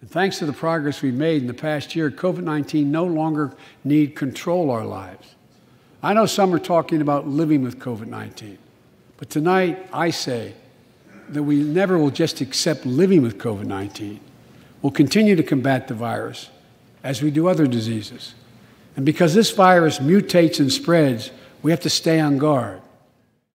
And thanks to the progress we've made in the past year, COVID-19 no longer need control our lives. I know some are talking about living with COVID-19, but tonight I say that we never will just accept living with COVID-19. We'll continue to combat the virus as we do other diseases. And because this virus mutates and spreads, we have to stay on guard.